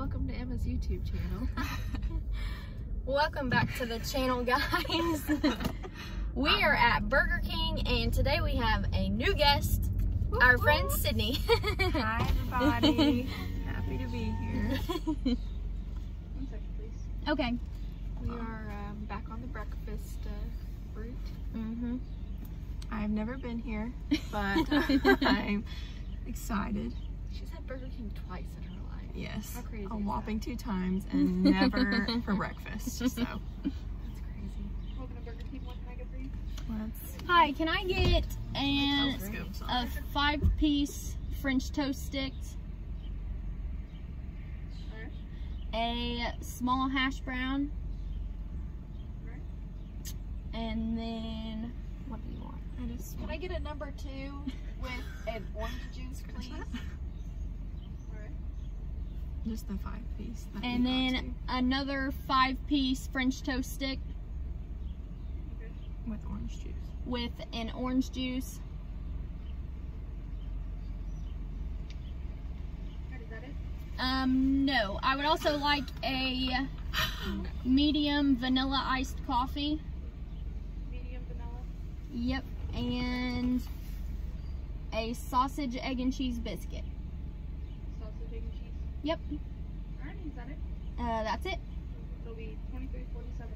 welcome to Emma's YouTube channel. Welcome back to the channel, guys. We are at Burger King, and today we have a new guest, our friend Sydney. Hi, everybody. Happy to be here. 1 second, please. Okay. We are back on the breakfast route. Mm-hmm. I've never been here, but I'm excited. She's had Burger King twice in her life. Yes. How crazy. A whopping 2 times and never for breakfast. So that's crazy. Welcome to Burger King. What can I get for you? Hi, can I get a 5-piece French toast sticks? Sure. A small hash brown. Right. And then what do you want? Can I get a number 2 with an orange juice, please? Just the 5-piece. And then another 5-piece French toast stick. Okay. With orange juice. With an orange juice. Is that it? No. I would also like a medium vanilla iced coffee. Medium vanilla? Yep. And a sausage, egg, and cheese biscuit. Sausage, egg, and cheese? Yep. Alright, is that it? That's it. It'll be $23.47.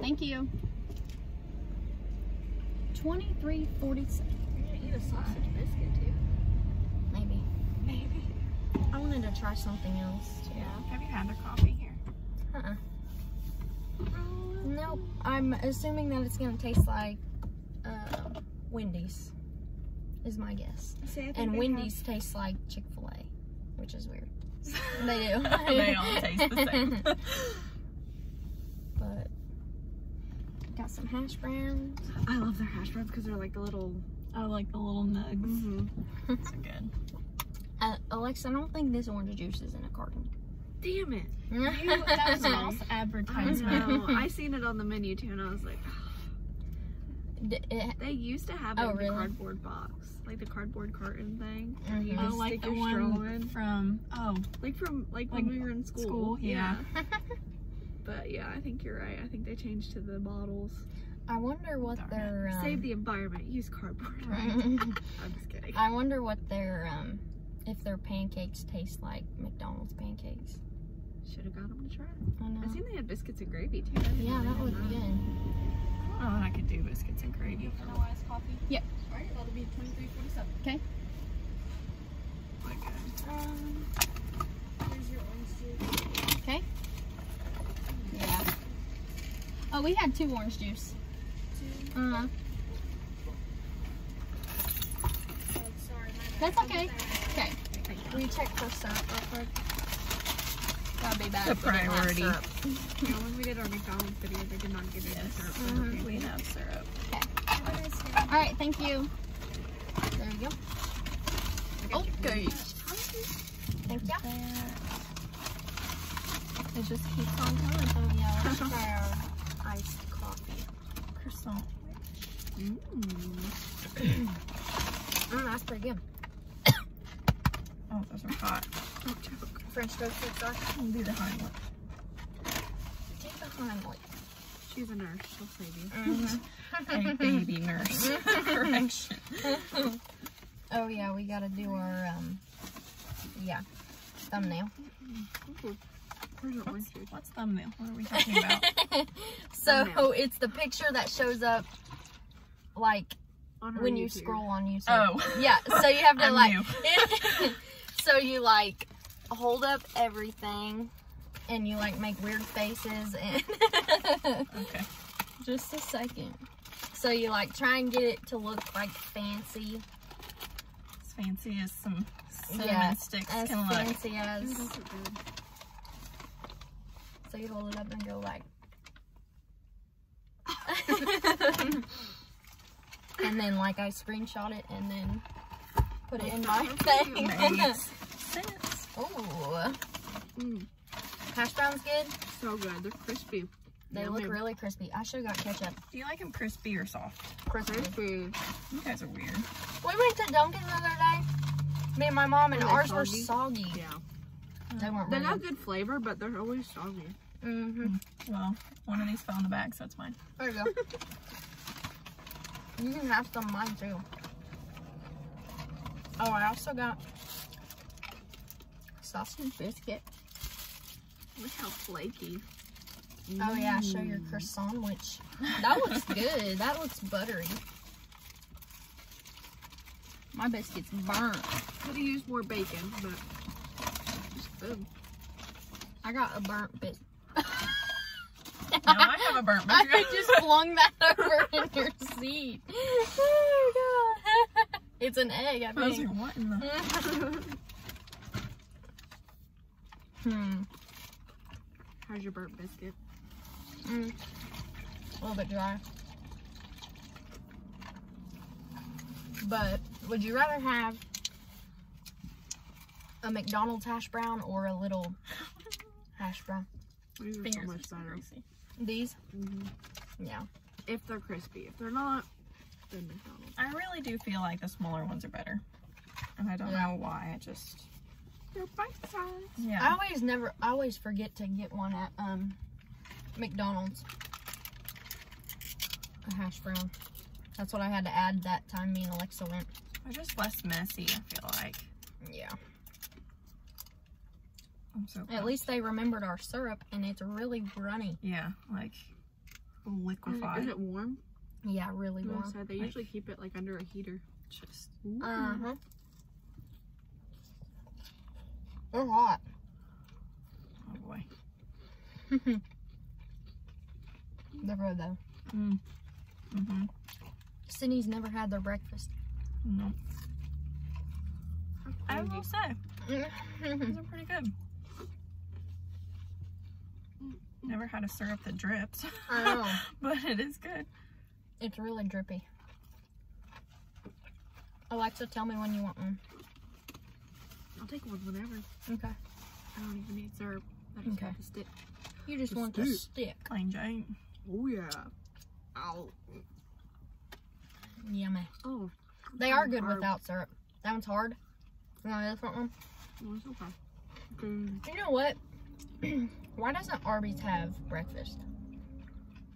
Thank you. $23.47. You're gonna eat a sausage biscuit too? Maybe. Maybe. I wanted to try something else too. Yeah. Have you had their coffee here? Uh-uh. Nope. I'm assuming that it's gonna taste like Wendy's is my guess. See, and Wendy's tastes like Chick-fil-A, which is weird. They do. They all taste the same. But got some hash browns. I love their hash browns because they're like the little, I like the little nugs. Mm-hmm. So good. Alexa, I don't think this orange juice is in a carton. Damn it. That was false advertisement. I seen it on the menu too, and I was like, they used to have it in the cardboard box, like the cardboard carton thing. Mm-hmm. Oh, like the one from when we were in school. Yeah. But yeah, I think you're right. I think they changed to the bottles. I wonder what their save the environment, use cardboard. Right. I'm just kidding. I wonder what their if their pancakes taste like McDonald's pancakes. Should have got them to try. I know. I seen they had biscuits and gravy too. Yeah, that would be good. Oh, and I could do biscuits and gravy. Vanilla iced coffee? Yep. Alright, that'll be $23.47. Okay. My God. Here's your orange juice. Okay. Yeah. Oh, we had 2 orange juice. 2? Uh-huh. Oh, sorry. That's okay. Okay. Will you check for syrup real quick? That'd be bad. The priority. Yeah, when we did our McDonald's video, they did not give us syrup. Mm-hmm. We have syrup. Okay. All right, thank you. There you go. Okay. Thank you. It just keeps on coming. Oh yeah, let's try our iced coffee croissant. Mmm. That's pretty good. Oh, those are hot. Don't choke. French toast sticks are. I'll do the Heimlich. Take the Heimlich. She's a nurse. She'll save you. Mm-hmm. A baby nurse. Correction. Oh yeah, we gotta do our thumbnail. Mm-hmm. What's thumbnail? What are we talking about? So thumbnail. It's the picture that shows up like when you scroll on YouTube. Oh. Yeah. So you have to so you like hold up everything and you like make weird faces and okay, just a second, so you like try and get it to look like fancy, as fancy as some cinnamon sticks as can fancy look as so you hold it up and go like and then like I screenshot it and then put it in my thing. Oh, hash browns good? So good. They're crispy. They look really crispy. I should have got ketchup. Do you like them crispy or soft? Crispy. You guys are weird. We went to Dunkin' the other day. Me and my mom and ours were soggy. Yeah. They weren't really got good flavor, but they're always soggy. Mm-hmm. Well, one of these fell in the bag, so it's mine. There you go. You can have some of mine too. Oh, I also got sausage biscuit. Look how flaky. Oh yeah, show your croissan'wich. That looks good. That looks buttery. My biscuit's burnt. Could have used more bacon, but it's good. I got a burnt bit. No, I have a burnt bit. I just flung that over in your seat. Oh my god. It's an egg, I think. I was like, what in the... How's your burnt biscuit? A little bit dry. But would you rather have a McDonald's hash brown or a Little hash brown? These are so much better. These? Mm-hmm. Yeah. If they're crispy. If they're not, then McDonald's. I really do feel like the smaller ones are better. And I don't know why. I just... They're bite size. Yeah. I always forget to get one at McDonald's. A hash brown. That's what I had to add that time me and Alexa went. They're just less messy, I feel like. Yeah. I'm so glad. At least they remembered our syrup, and it's really runny. Yeah, like liquefied. Is it warm? Yeah, really warm. They usually keep it like under a heater. Just. Uh-huh. They're hot. Oh boy. They're good though. Mm. Mm-hmm. Sydney's never had their breakfast. No. I will say. These are pretty good. Never had a syrup that drips. I know. But it is good. It's really drippy. Alexa, tell me when you want one. I'll take one whenever. Okay. I don't even need syrup. I just want the stick. You just want the stick. Plain Jane. Oh yeah. Ow. Yummy. Oh, they are good without syrup. That one's hard. You know this one? Oh, it's okay. You know what? Why doesn't Arby's have breakfast?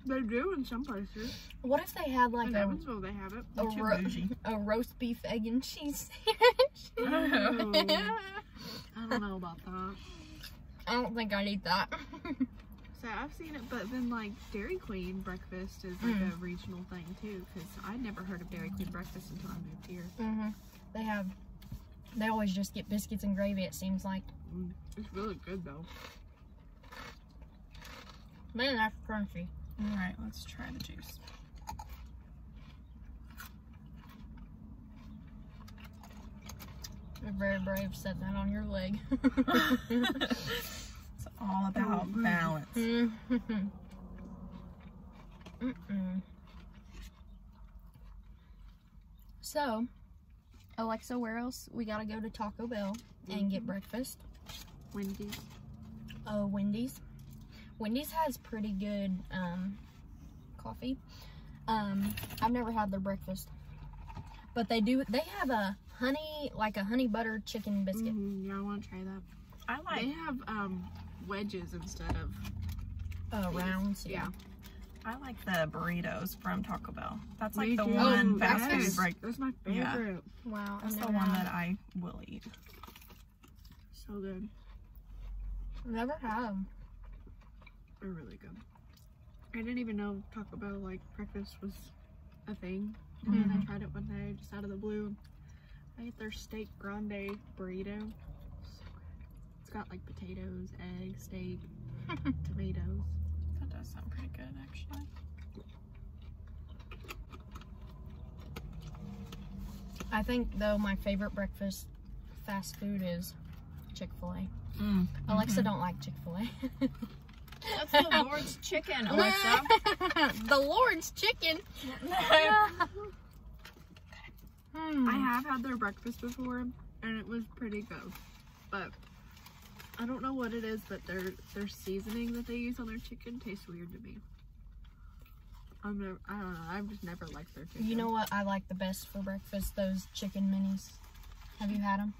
They do in some places. What if they had like in Ellensville they have it. A roast beef, egg, and cheese sandwich? Oh, I don't know about that. I don't think I'd eat that. So I've seen it, but then like Dairy Queen breakfast is like a regional thing too, because I never heard of Dairy Queen breakfast until I moved here. Mm-hmm. They always just get biscuits and gravy, it seems like. It's really good though. Man, that's crunchy. All right, let's try the juice. You're very brave setting that on your leg. It's all about balance. So, Alexa, where else? We gotta go to Taco Bell and get breakfast. Wendy's. Oh, Wendy's. Wendy's has pretty good coffee. I've never had their breakfast, but they have a honey butter chicken biscuit. Yeah, I want to try that. They have wedges instead of rounds. Yeah. I like the burritos from Taco Bell. That's like the one fast food break. That's my favorite. Yeah. Wow. That's the one that I will eat. So good. Never have. They're really good. I didn't even know Taco Bell like breakfast was a thing. And then I tried it one day just out of the blue. I ate their steak grande burrito. It's got like potatoes, egg, steak, tomatoes. That does sound pretty good actually. I think though my favorite breakfast fast food is Chick-fil-A. Alexa don't like Chick-fil-A. That's the Lord's chicken, Alexa. The Lord's chicken? I have had their breakfast before and it was pretty good. But I don't know what it is, but their seasoning that they use on their chicken tastes weird to me. I don't know. I've just never liked their chicken. You know what I like the best for breakfast? Those chicken minis. Have you had them?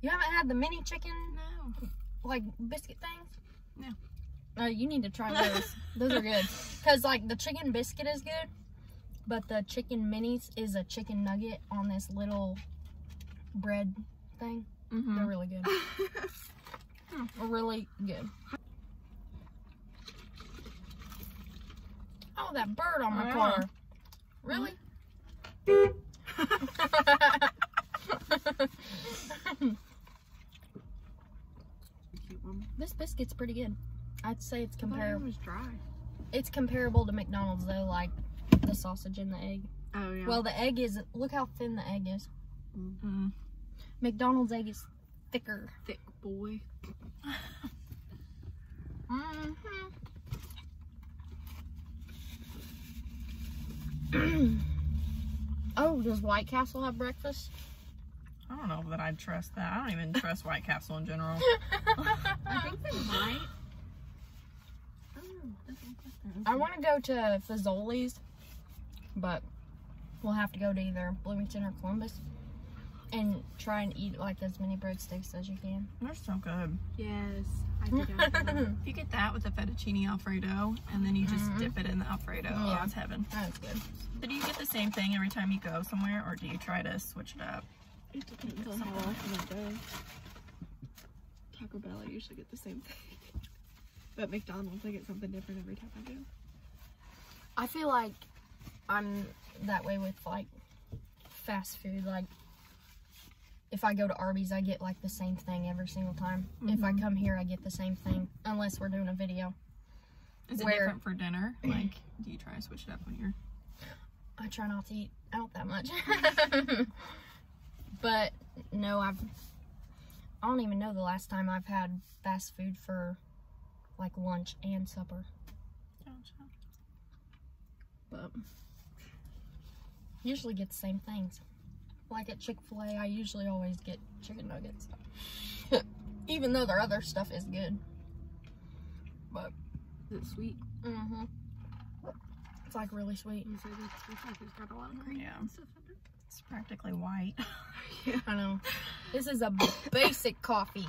You haven't had the mini chicken? No. like biscuit things? No. Oh, you need to try those. Those are good. Because, like, the chicken biscuit is good, but the chicken minis is a chicken nugget on this little bread thing. Mm-hmm. They're really good. Really good. Oh, that bird on my car. Really? This biscuit's pretty good. I'd say it's comparable. It's comparable to McDonald's though, like the sausage and the egg. Oh yeah. Well, the egg is. Look how thin the egg is. Mm-hmm. McDonald's egg is thicker. Thick boy. Mm-hmm. Oh, does White Castle have breakfast? I don't know that I'd trust that. I don't even trust White Castle in general. I think they might. I want to go to Fazoli's, but we'll have to go to either Bloomington or Columbus and try and eat like as many breadsticks as you can. They're so good. Yes. I think if you get that with the fettuccine Alfredo and then you just dip it in the Alfredo, yeah. Oh, it's heaven. That's good. So do you get the same thing every time you go somewhere or do you try to switch it up? It depends on how often I go. Taco Bell, I usually get the same thing. But McDonald's, I get something different every time I go. I feel like I'm that way with, like, fast food. Like, if I go to Arby's, I get, like, the same thing every single time. Mm-hmm. If I come here, I get the same thing. Unless we're doing a video. Is it different for dinner? Like, do you try to switch it up when you're... I try not to eat out that much. But, no, I don't even know the last time I've had fast food for... like lunch and supper. Gotcha. But usually get the same things. Like at Chick-fil-A, I usually always get chicken nuggets. Even though their other stuff is good. But it's sweet. Mm-hmm. It's like really sweet. So it's got a lot of cream and stuff in it. It's practically white. Yeah. I know. This is a basic coffee.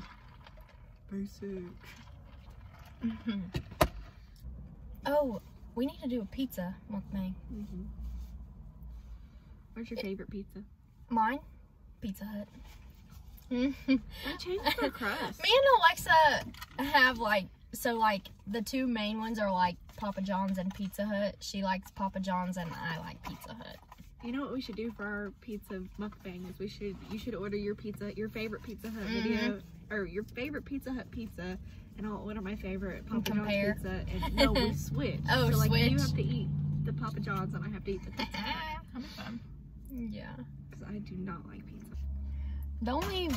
Basic. Mm-hmm. Oh, we need to do a pizza mukbang. Mm-hmm. What's your favorite pizza? Mine? Pizza Hut. I changed the crust. Me and Alexa have like, so like the two main ones are like Papa John's and Pizza Hut. She likes Papa John's and I like Pizza Hut. You know what we should do for our pizza mukbang is you should order your pizza, your favorite Pizza Hut video, or your favorite Pizza Hut pizza. And I'll order my favorite Papa John's pizza. And no, we switch. Oh, so, like, switch. You have to eat the Papa John's and I have to eat the pizza. How much fun. Yeah. Because I do not like pizza. The only,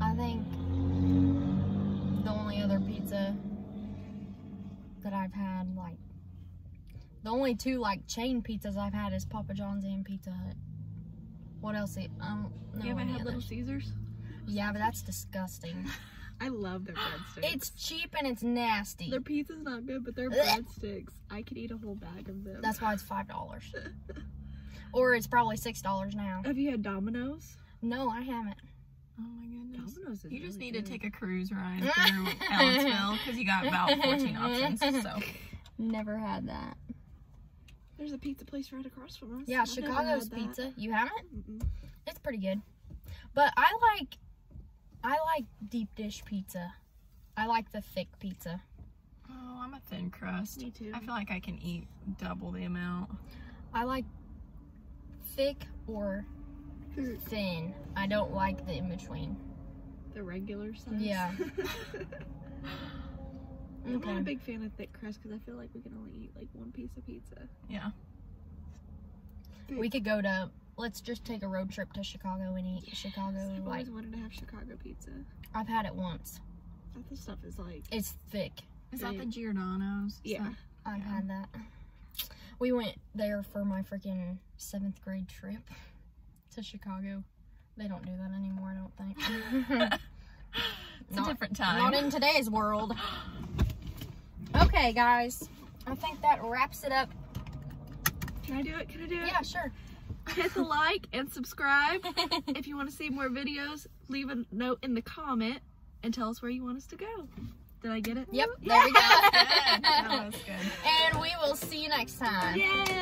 I think the only other pizza that I've had, like, the only two, like, chain pizzas I've had is Papa John's and Pizza Hut. What else? I don't know. You haven't had Little Caesars? Yeah, but that's disgusting. I love their breadsticks. It's cheap and it's nasty. Their pizza's not good, but their breadsticks. I could eat a whole bag of them. That's why it's $5. Or it's probably $6 now. Have you had Domino's? No, I haven't. Oh my goodness. Domino's is You just need to take a cruise ride through Ellensville because you got about 14 options. So never had that. There's a pizza place right across from us. Yeah, Chicago's Pizza. You haven't? Mm-mm. It's pretty good. But I like deep dish pizza. I like the thick pizza. Oh, I'm a thin crust. Me too. I feel like I can eat double the amount. I like thick or thin. I don't like the in between. The regular size? Yeah. I'm not a big fan of thick crust because I feel like we can only eat like one piece of pizza. Yeah. We could go to... Let's just take a road trip to Chicago and eat Chicago. I've always wanted to have Chicago pizza. I've had it once. That the stuff is like... It's thick. Is that the Giordano's? Yeah. I've had that. We went there for my freaking 7th grade trip to Chicago. They don't do that anymore, I don't think. It's a different time. Not in today's world. Okay, guys. I think that wraps it up. Can I do it? Yeah, sure. Hit the like and subscribe if you want to see more videos. leave a note in the comment and tell us where you want us to go. Did I get it? Yep, there we go. That was good. And we will see you next time. Yay!